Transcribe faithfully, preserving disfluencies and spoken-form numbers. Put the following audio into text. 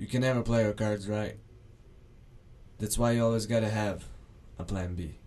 You can never play your cards right. That's why you always gotta have a plan B.